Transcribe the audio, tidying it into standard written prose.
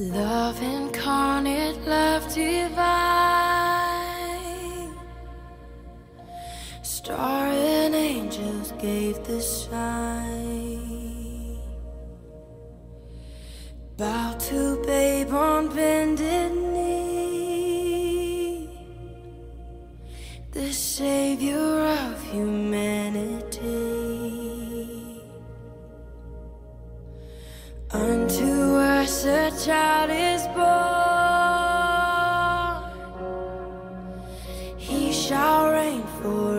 Love incarnate, love divine. Star and angels gave the sign. Bow to babe on bended knee, the Savior of humanity. Unto us a child is born, he shall reign forever.